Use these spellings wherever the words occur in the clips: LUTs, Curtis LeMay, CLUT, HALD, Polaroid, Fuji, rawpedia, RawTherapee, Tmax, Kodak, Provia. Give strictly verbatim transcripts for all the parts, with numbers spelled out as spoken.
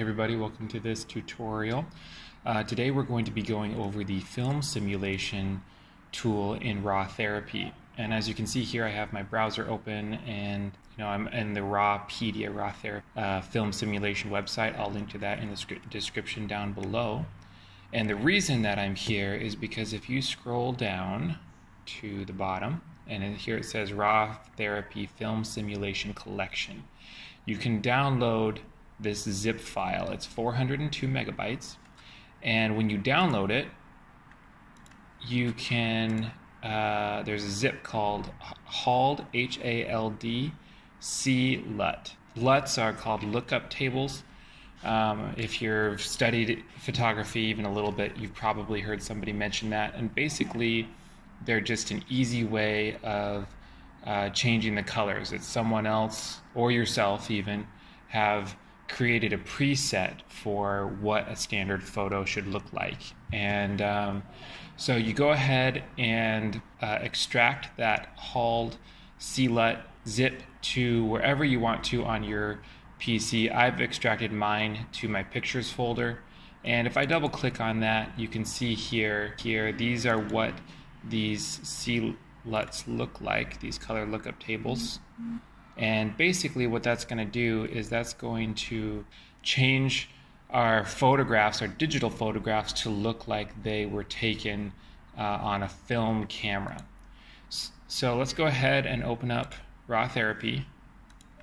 Hey everybody, welcome to this tutorial. Uh, today we're going to be going over the film simulation tool in RawTherapee. And as you can see here, I have my browser open and you know I'm in the rawpedia RawTherapee uh, film simulation website. I'll link to that in the description down below. And the reason that I'm here is because if you scroll down to the bottom, and here it says RawTherapee Film Simulation Collection. You can download this zip file. It's four hundred two megabytes, and when you download it, you can uh, there's a zip called H A L D, H A L D, C L U T. L U Ts are called lookup tables. Um, if you've studied photography even a little bit, you've probably heard somebody mention that, and basically they're just an easy way of uh, changing the colors. It's someone else or yourself even have created a preset for what a standard photo should look like. And um, so you go ahead and uh, extract that H A L D C L U T zip to wherever you want to on your P C. I've extracted mine to my pictures folder. And if I double click on that, you can see here, here, these are what these C L U Ts look like, these color lookup tables. Mm-hmm. And basically what that's going to do is that's going to change our photographs, our digital photographs, to look like they were taken uh, on a film camera. So let's go ahead and open up RawTherapee.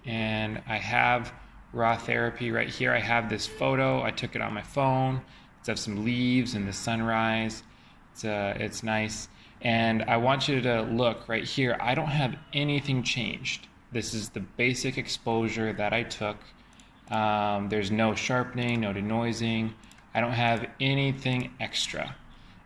And I have RawTherapee right here. I have this photo. I took it on my phone. It's of some leaves and the sunrise. It's, uh, it's nice. And I want you to look right here. I don't have anything changed. This is the basic exposure that I took. Um, there's no sharpening, no denoising. I don't have anything extra.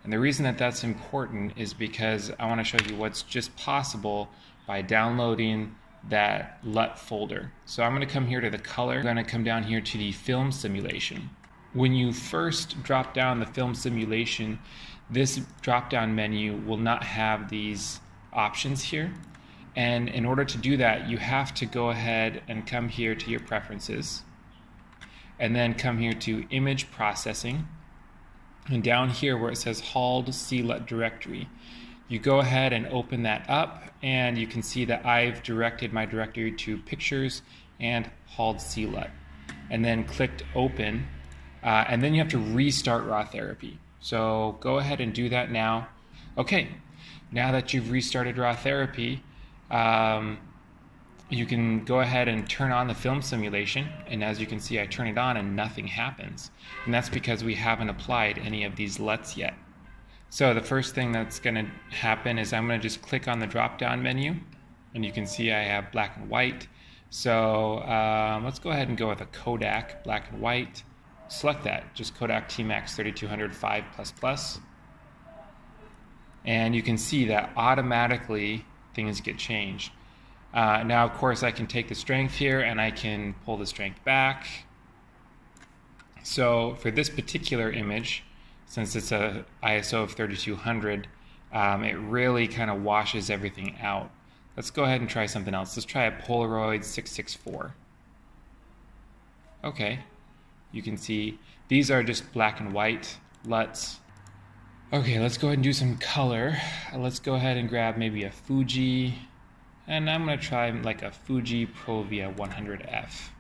And the reason that that's important is because I want to show you what's just possible by downloading that L U T folder. So I'm going to come here to the color. I'm going to come down here to the film simulation. When you first drop down the film simulation, this drop-down menu will not have these options here. And in order to do that, you have to go ahead and come here to your preferences, and then come here to image processing, and down here where it says H A L D C L U T directory, you go ahead and open that up, and you can see that I've directed my directory to pictures and H A L D C L U T, and then clicked open, uh, and then you have to restart RawTherapee. So go ahead and do that now. Okay, now that you've restarted RawTherapee, Um, you can go ahead and turn on the film simulation, and as you can see I turn it on and nothing happens, and that's because we haven't applied any of these L U Ts yet. So the first thing that's going to happen is I'm going to just click on the drop down menu, and you can see I have black and white. So um, let's go ahead and go with a Kodak black and white. Select that, just Kodak Tmax thirty-two hundred five plus plus, and you can see that automatically things get changed. Uh, now, of course, I can take the strength here and I can pull the strength back. So for this particular image, since it's a I S O of thirty-two hundred, um, it really kind of washes everything out. Let's go ahead and try something else. Let's try a Polaroid six six four. Okay, you can see these are just black and white L U Ts. Okay, let's go ahead and do some color. Let's go ahead and grab maybe a Fuji, and I'm going to try like a Fuji Provia one hundred F.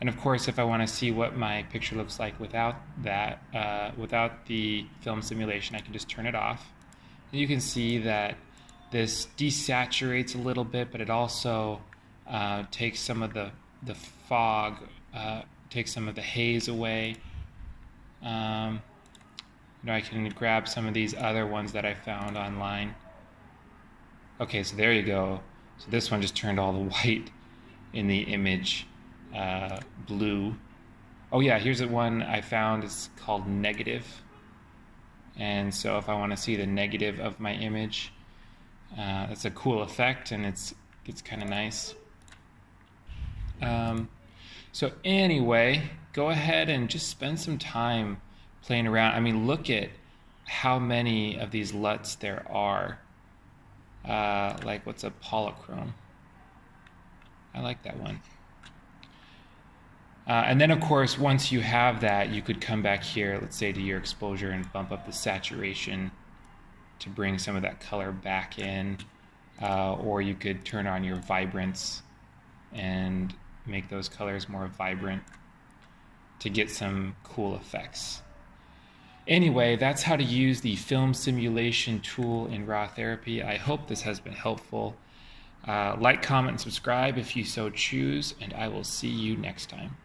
And of course, if I want to see what my picture looks like without that, uh, without the film simulation, I can just turn it off. And you can see that this desaturates a little bit, but it also uh, takes some of the the fog, uh, takes some of the haze away. Um, You know, I can grab some of these other ones that I found online. Okay, so there you go. So this one just turned all the white in the image uh, blue. Oh yeah, here's the one I found. It's called negative. And so if I want to see the negative of my image, uh, that's a cool effect, and it's it's kind of nice. Um, so anyway, go ahead and just spend some time playing around. I mean, look at how many of these L U Ts there are. Uh, like, what's a polychrome? I like that one. Uh, and then, of course, once you have that, you could come back here, let's say, to your exposure and bump up the saturation to bring some of that color back in. Uh, or you could turn on your vibrance and make those colors more vibrant to get some cool effects. Anyway, that's how to use the film simulation tool in RawTherapee. I hope this has been helpful. Uh, like, comment, and subscribe if you so choose, and I will see you next time.